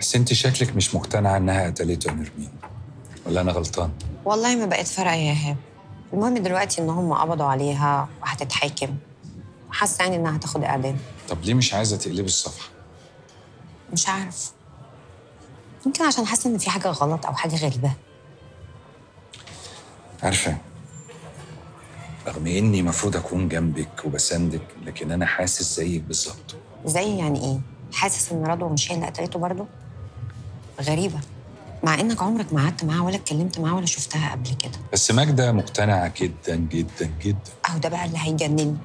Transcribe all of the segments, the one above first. بس انت شكلك مش مقتنعه انها قتلته نرمين، ولا انا غلطان؟ والله ما بقت فارقه يا إيهاب. المهم دلوقتي ان هم قبضوا عليها وهتتحاكم، حاسه يعني انها هتاخد اعدام. طب ليه مش عايزه تقلبي الصفحه؟ مش عارف، يمكن عشان حاسه ان في حاجه غلط او حاجه غريبه. عارفه، رغم اني المفروض اكون جنبك وبساندك، لكن انا حاسس زيك بالظبط. زي يعني ايه؟ حاسس ان رضوى مش هي اللي قتلته برضه؟ غريبه، مع انك عمرك ما قعدت معاها ولا اتكلمت معاها ولا شفتها قبل كده. بس ماجدة مقتنعه جدا جدا جدا. اهو ده بقى اللي هيجنني،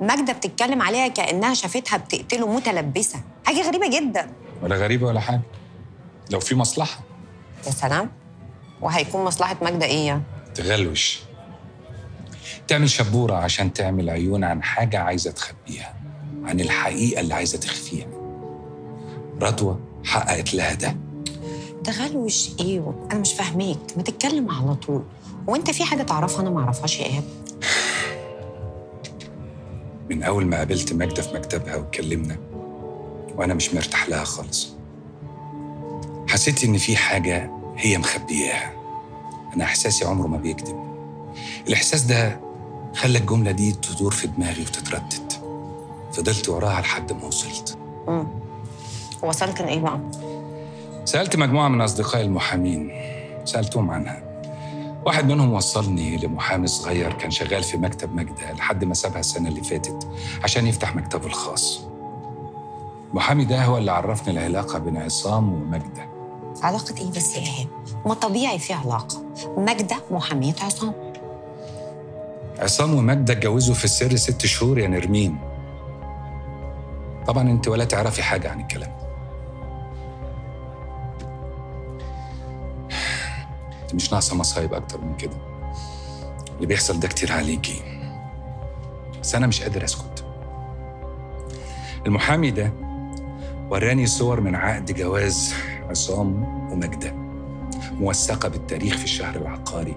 ماجدة بتتكلم عليها كانها شافتها بتقتله متلبسه، حاجه غريبه جدا. ولا غريبه ولا حاجه، لو في مصلحه. يا سلام، وهيكون مصلحه ماجدة ايه يعني؟ تغلوش، تعمل شبوره عشان تعمل عيون عن حاجه عايزه تخبيها، عن الحقيقه اللي عايزه تخفيها. رضوى حققت لها ده. تغلوش ايه؟ انا مش فاهماك، ما تتكلم على طول. وانت في حاجه تعرفها انا ما اعرفهاش يا ايهاب؟ من اول ما قابلت ماجدة في مكتبها واتكلمنا وانا مش مرتاح لها خالص، حسيت ان في حاجه هي مخبياها. انا احساسي عمره ما بيكذب، الاحساس ده خلى الجمله دي تدور في دماغي وتتردد، فضلت وراها لحد ما وصلت. وصلت لايه بقى؟ سألت مجموعة من أصدقائي المحامين، سألتهم عنها. واحد منهم وصلني لمحامي صغير كان شغال في مكتب ماجدة لحد ما سابها السنة اللي فاتت عشان يفتح مكتبه الخاص. المحامي ده هو اللي عرفني العلاقة بين عصام وماجدة. علاقة إيه بس يا إيهاب؟ ما طبيعي في علاقة، ماجدة محامية عصام. عصام وماجدة اتجوزوا في السر 6 شهور يا نرمين. طبعاً أنت ولا تعرفي حاجة عن الكلام ده. مش ناقصه مصايب اكتر من كده، اللي بيحصل ده كتير عليكي، بس انا مش قادر اسكت. المحامي ده وراني صور من عقد جواز عصام وماجدة، موثقه بالتاريخ في الشهر العقاري،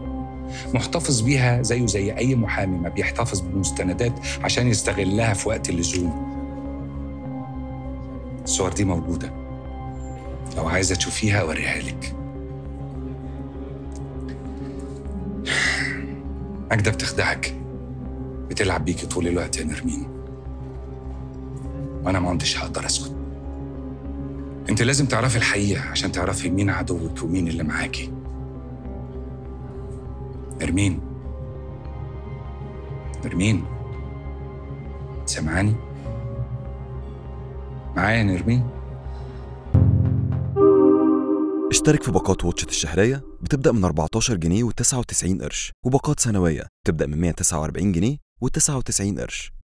محتفظ بيها زيه زي اي محامي ما بيحتفظ بالمستندات عشان يستغلها في وقت اللزوم. الصور دي موجوده، لو عايزه تشوفيها اوريها لك. ماجدة بتخدعك، بتلعب بيكي طول الوقت يا نرمين، وانا ما عدتش هقدر اسكت. انت لازم تعرفي الحقيقه عشان تعرفي مين عدوك ومين اللي معاكي. نرمين، نرمين، سامعاني؟ معايا نرمين؟ اشترك في باقات واتشت الشهرية بتبدأ من 14 جنيه و99 قرش، وباقات سنوية بتبدأ من 149 جنيه و99 قرش.